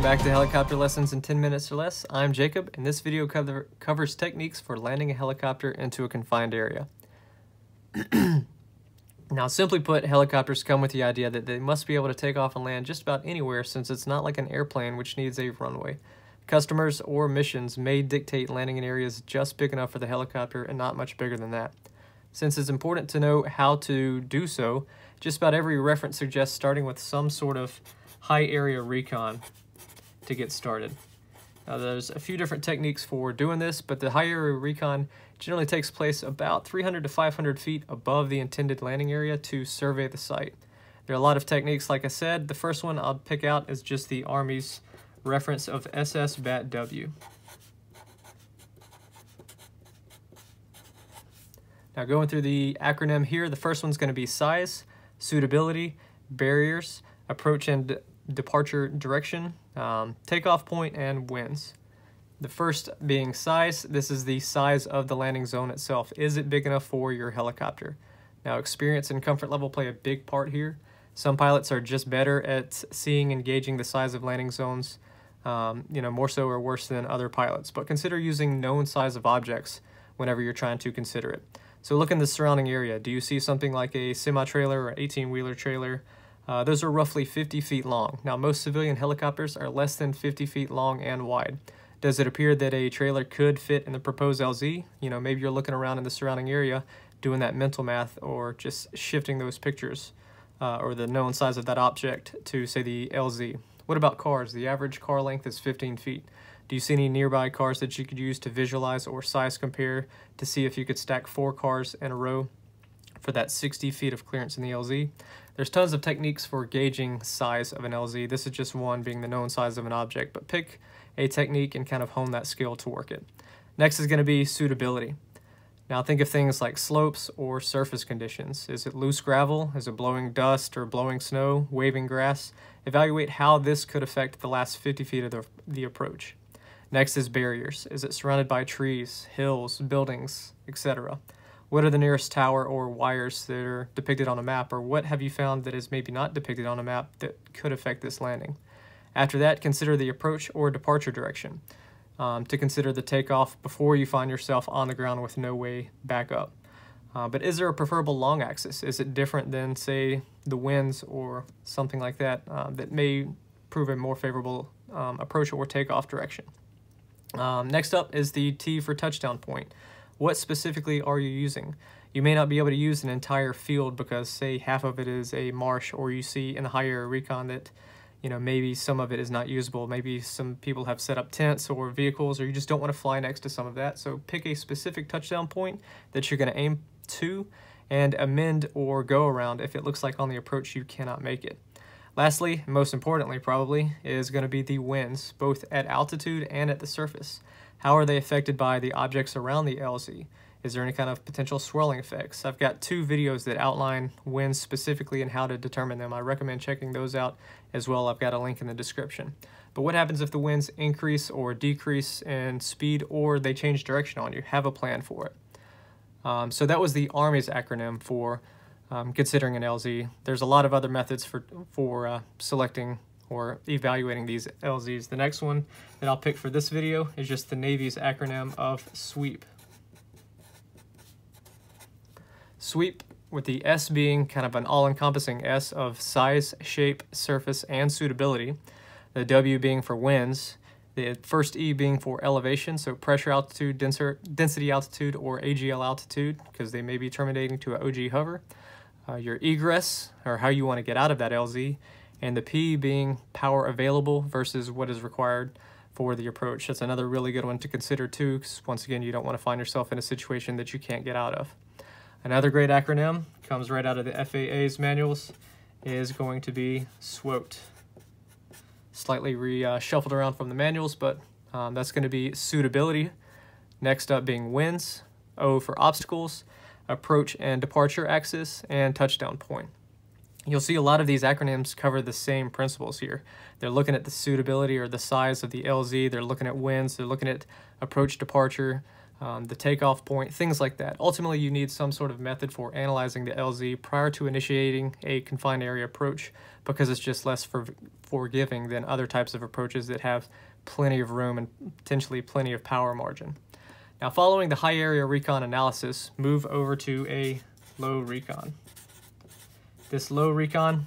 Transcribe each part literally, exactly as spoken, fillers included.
Welcome back to Helicopter Lessons in ten minutes or Less. I'm Jacob, and this video cover covers techniques for landing a helicopter into a confined area. Now, simply put, helicopters come with the idea that they must be able to take off and land just about anywhere, since it's not like an airplane which needs a runway. Customers or missions may dictate landing in areas just big enough for the helicopter and not much bigger than that. Since it's important to know how to do so, just about every reference suggests starting with some sort of high area recon to get started. Now, there's a few different techniques for doing this, but the high area recon generally takes place about three hundred to five hundred feet above the intended landing area to survey the site. There are a lot of techniques, like I said. The first one I'll pick out is just the Army's reference of S S B A T W. Now, going through the acronym here, the first one's going to be size, suitability, barriers, approach and departure direction, um, takeoff point, and winds. The first being size. This is the size of the landing zone itself. Is it big enough for your helicopter? Now, experience and comfort level play a big part here. Some pilots are just better at seeing and gauging the size of landing zones, um, you know, more so or worse than other pilots. But consider using known size of objects whenever you're trying to consider it. So look in the surrounding area. Do you see something like a semi-trailer or eighteen-wheeler trailer? Uh, those are roughly fifty feet long. Now, most civilian helicopters are less than fifty feet long and wide. Does it appear that a trailer could fit in the proposed L Z? You know, maybe you're looking around in the surrounding area, doing that mental math, or just shifting those pictures uh, or the known size of that object to, say, the L Z. What about cars? The average car length is fifteen feet. Do you see any nearby cars that you could use to visualize or size compare to see if you could stack four cars in a row for that sixty feet of clearance in the L Z? There's tons of techniques for gauging size of an L Z. This is just one, being the known size of an object, but pick a technique and kind of hone that skill to work it. Next is going to be suitability. Now, think of things like slopes or surface conditions. Is it loose gravel? Is it blowing dust or blowing snow, waving grass? Evaluate how this could affect the last fifty feet of the, the approach. Next is barriers. Is it surrounded by trees, hills, buildings, et cetera? What are the nearest tower or wires that are depicted on a map, or what have you found that is maybe not depicted on a map that could affect this landing? After that, consider the approach or departure direction, um, to consider the takeoff before you find yourself on the ground with no way back up. Uh, but is there a preferable long axis? Is it different than, say, the winds or something like that uh, that may prove a more favorable um, approach or takeoff direction? Um, next up is the T for touchdown point. What specifically are you using? You may not be able to use an entire field because, say, half of it is a marsh, or you see in the higher recon that, you know, maybe some of it is not usable. Maybe some people have set up tents or vehicles, or you just don't want to fly next to some of that. So pick a specific touchdown point that you're going to aim to and amend or go around if it looks like on the approach you cannot make it. Lastly, most importantly probably, is going to be the winds, both at altitude and at the surface. How are they affected by the objects around the L Z? Is there any kind of potential swirling effects? I've got two videos that outline winds specifically and how to determine them. I recommend checking those out as well. I've got a link in the description. But what happens if the winds increase or decrease in speed, or they change direction on you? Have a plan for it. Um, so that was the Army's acronym for Um, considering an L Z. There's a lot of other methods for, for uh, selecting or evaluating these L Zs. The next one that I'll pick for this video is just the Navy's acronym of SWEEP. SWEEP, with the S being kind of an all-encompassing S of size, shape, surface, and suitability. The W being for winds. The first E being for elevation, so pressure altitude, denser, density altitude, or A G L altitude, because they may be terminating to an O G hover. Uh, your egress, or how you want to get out of that L Z, and the P being power available versus what is required for the approach. That's another really good one to consider too, because once again, you don't want to find yourself in a situation that you can't get out of. Another great acronym, comes right out of the F A A's manuals, is going to be SWOT. Slightly reshuffled uh, around from the manuals, but um, that's going to be suitability. Next up being winds, O for obstacles, approach and departure axis, and touchdown point. You'll see a lot of these acronyms cover the same principles here. They're looking at the suitability or the size of the L Z, they're looking at winds, they're looking at approach departure, um, the takeoff point, things like that. Ultimately, you need some sort of method for analyzing the L Z prior to initiating a confined area approach, because it's just less for, forgiving than other types of approaches that have plenty of room and potentially plenty of power margin. Now, following the high area recon analysis, move over to a low recon. This low recon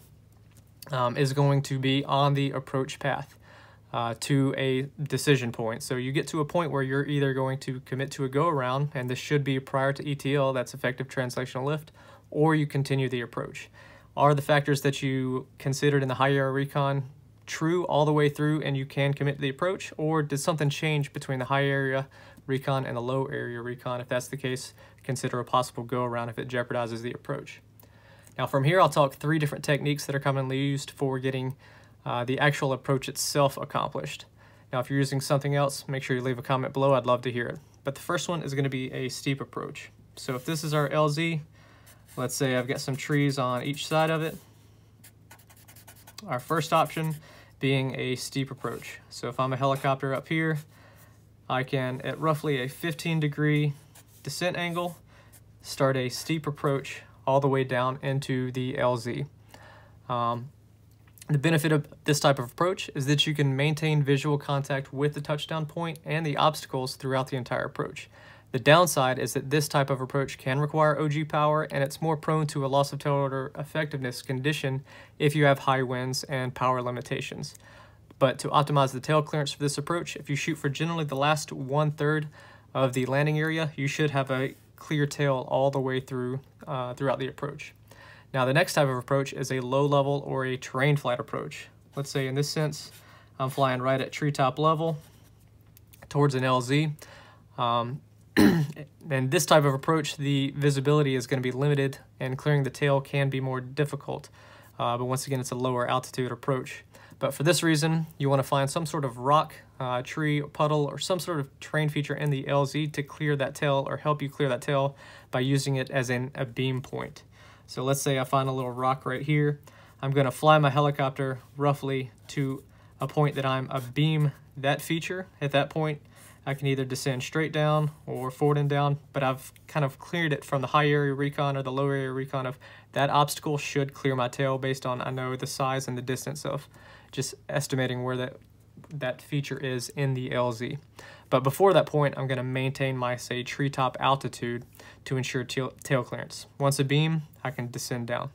um, is going to be on the approach path uh, to a decision point. So you get to a point where you're either going to commit to a go around, and this should be prior to E T L, that's effective translational lift, or you continue the approach. Are the factors that you considered in the high area recon true all the way through and you can commit to the approach, or did something change between the high area recon and the low area recon? If that's the case, consider a possible go around if it jeopardizes the approach. Now from here, I'll talk three different techniques that are commonly used for getting uh, the actual approach itself accomplished. Now if you're using something else, make sure you leave a comment below, I'd love to hear it. But the first one is going to be a steep approach. So if this is our L Z, let's say I've got some trees on each side of it. Our first option being a steep approach. So if I'm a helicopter up here, I can, at roughly a fifteen degree descent angle, start a steep approach all the way down into the L Z. Um, the benefit of this type of approach is that you can maintain visual contact with the touchdown point and the obstacles throughout the entire approach. The downside is that this type of approach can require O G power, and it's more prone to a loss of total effectiveness condition if you have high winds and power limitations. But to optimize the tail clearance for this approach, if you shoot for generally the last one-third of the landing area, you should have a clear tail all the way through uh, throughout the approach. Now the next type of approach is a low-level or a terrain flight approach. Let's say in this sense, I'm flying right at treetop level towards an L Z. Um, and this type of approach, the visibility is going to be limited and clearing the tail can be more difficult. Uh, but once again, it's a lower altitude approach. But for this reason, you want to find some sort of rock, uh, tree, puddle, or some sort of terrain feature in the L Z to clear that tail, or help you clear that tail by using it as in a beam point. So let's say I find a little rock right here. I'm going to fly my helicopter roughly to a point that I'm a beam that feature. At that point, I can either descend straight down or forward and down, but I've kind of cleared it from the high area recon or the low area recon of that obstacle should clear my tail based on, I know, the size and the distance of just estimating where that, that feature is in the L Z. But before that point, I'm going to maintain my, say, treetop altitude to ensure tail, tail clearance. Once a beam, I can descend down.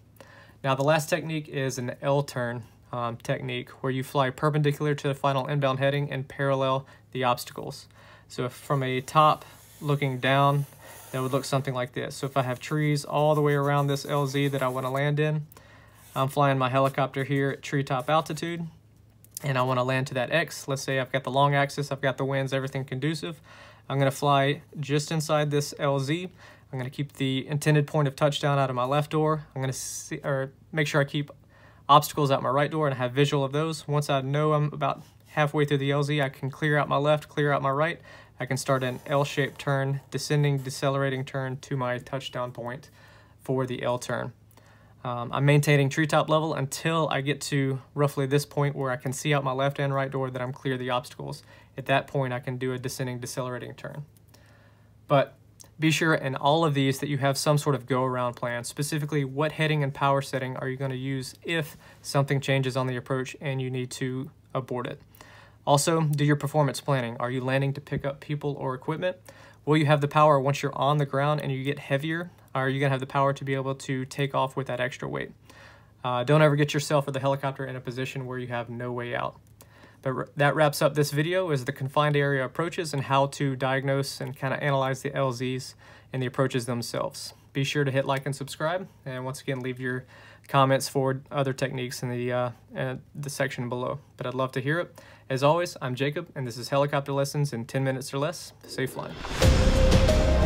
Now the last technique is an L-turn um, technique, where you fly perpendicular to the final inbound heading and parallel the obstacles. So if from a top looking down, that would look something like this. So if I have trees all the way around this L Z that I want to land in, I'm flying my helicopter here at treetop altitude, and I want to land to that X. Let's say I've got the long axis, I've got the winds, everything conducive. I'm going to fly just inside this L Z. I'm going to keep the intended point of touchdown out of my left door. I'm going to see, or make sure I keep obstacles out my right door and have visual of those. Once I know I'm about halfway through the L Z, I can clear out my left, clear out my right. I can start an L-shaped turn, descending, decelerating turn to my touchdown point for the L-turn. Um, I'm maintaining treetop level until I get to roughly this point where I can see out my left and right door that I'm clear of the obstacles. At that point, I can do a descending, decelerating turn. But be sure in all of these that you have some sort of go-around plan. Specifically, what heading and power setting are you going to use if something changes on the approach and you need to abort it? Also, do your performance planning. Are you landing to pick up people or equipment? Will you have the power once you're on the ground and you get heavier? Are you going to have the power to be able to take off with that extra weight? Uh, don't ever get yourself or the helicopter in a position where you have no way out. But that wraps up this video, is the confined area approaches and how to diagnose and kind of analyze the L Zs and the approaches themselves. Be sure to hit like and subscribe, and once again, leave your comments for other techniques in the, uh, in the section below. But I'd love to hear it. As always, I'm Jacob, and this is Helicopter Lessons in ten minutes or Less. Safe flying.